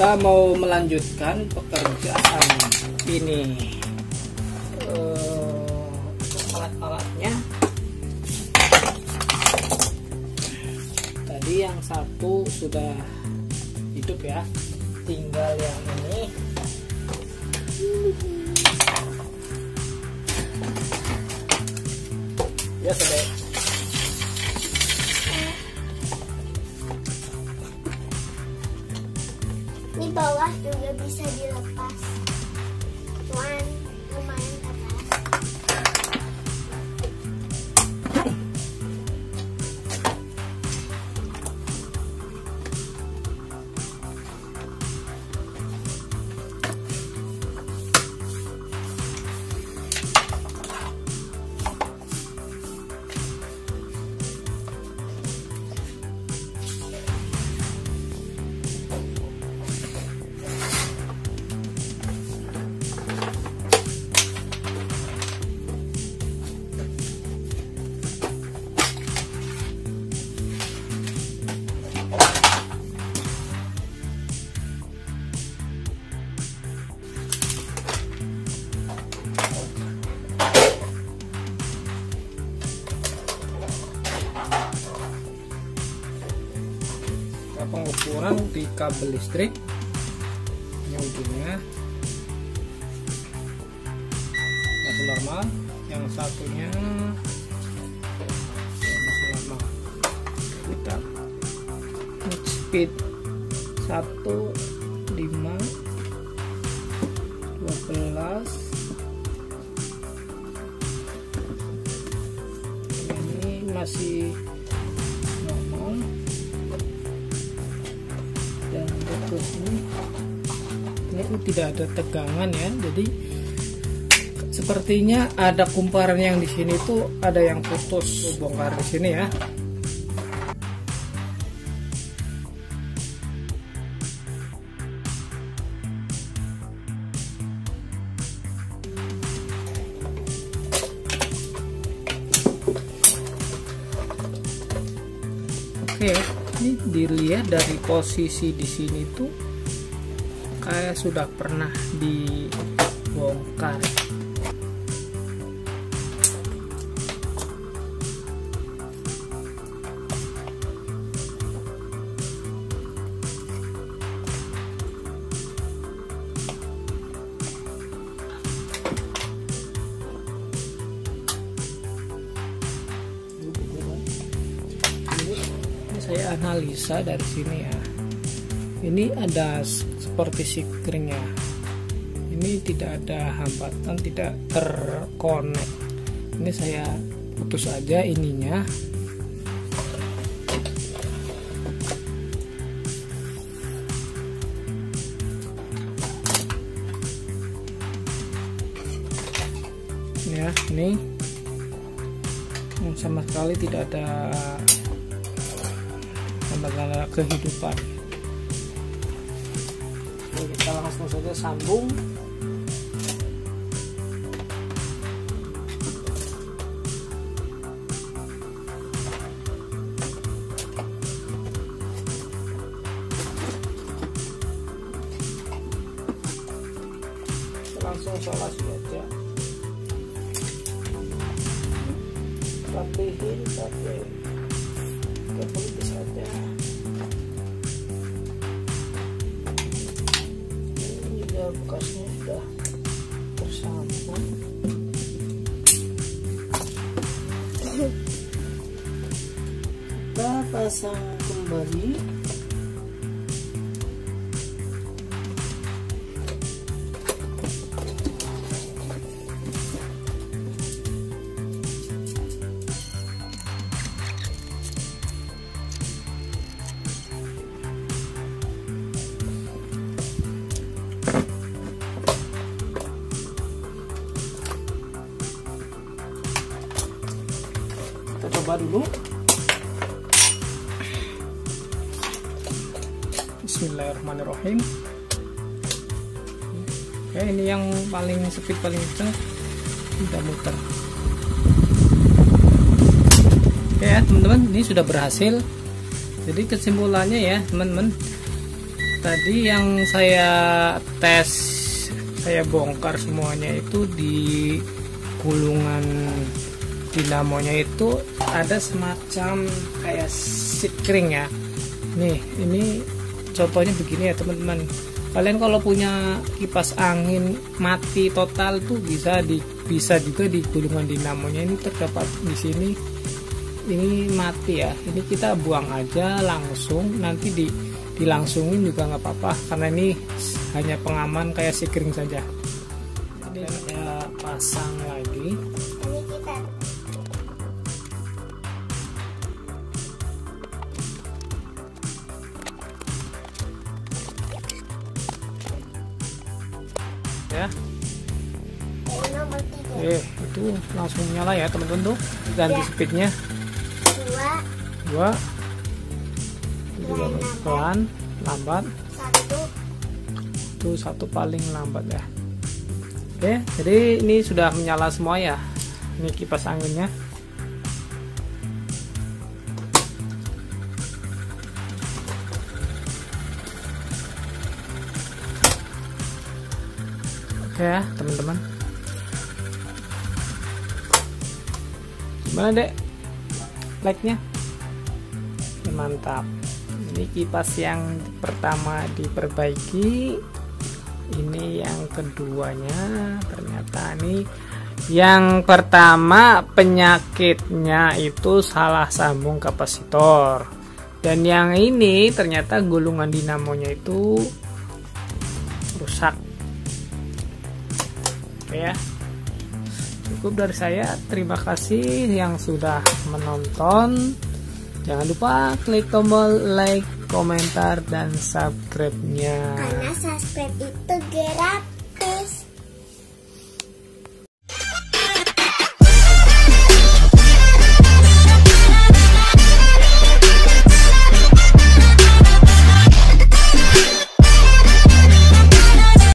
kita mau melanjutkan pekerjaan ini. Alat-alatnya tadi yang satu sudah hidup ya, tinggal yang ini. Ya sudah. Ini bawah juga bisa dilepas. Cuman lumayan atas. Pengukuran di kabel listrik yang ujungnya masih normal, yang satunya masih normal. Kita speed 1, 5, 12. Ini masih normal. Dan untuk ini tidak ada tegangan ya, jadi sepertinya ada kumparan yang di sini tuh ada yang putus. Bongkar di sini ya. Oke. Ini dilihat dari posisi di sini tuh kayak sudah pernah dibongkar. Saya analisa dari sini ya, ini ada seperti sikringnya, ini tidak ada hambatan, tidak terkonek. Ini saya putus aja ininya. Ya, ini sama sekali tidak ada tanda-tanda kehidupan. Oke, kita langsung saja sambung. Kita langsung solasi aja. Rapihin. Politis aja. Ini juga bekasnya sudah tersambung. Kita pasang kembali. Dulu bismillahirrahmanirrahim. Oke, ini yang paling speed paling kenceng udah muter. Oke ya teman-teman, ini sudah berhasil. Jadi kesimpulannya ya teman-teman, Tadi yang saya tes, saya bongkar semuanya itu di gulungan dinamonya itu ada semacam kayak seat kering ya. Nih, ini contohnya begini ya teman-teman. Kalian kalau punya kipas angin mati total tuh bisa juga di gulungan dinamonya ini terdapat di sini. Ini mati ya. Ini kita buang aja langsung, nanti dilangsungin juga nggak apa-apa karena ini hanya pengaman kayak sikring saja. Ini kita pasang lagi. Ini kita. Ya. Itu langsung nyala ya teman-teman tuh. Ganti speednya. 2. Pelan, lambat. 1. Itu 1 paling lambat ya. Oke, jadi ini sudah menyala semua ya. Ini kipas anginnya. Oke ya, teman-teman. Gimana, Dek? Like-nya? Mantap. Ini kipas yang pertama diperbaiki, ini yang keduanya. Ternyata ini yang pertama penyakitnya itu salah sambung kapasitor, dan yang ini ternyata gulungan dinamonya itu rusak. Oke ya, cukup dari saya. Terima kasih yang sudah menonton. Jangan lupa klik tombol like, komentar, dan subscribe-nya. Karena subscribe itu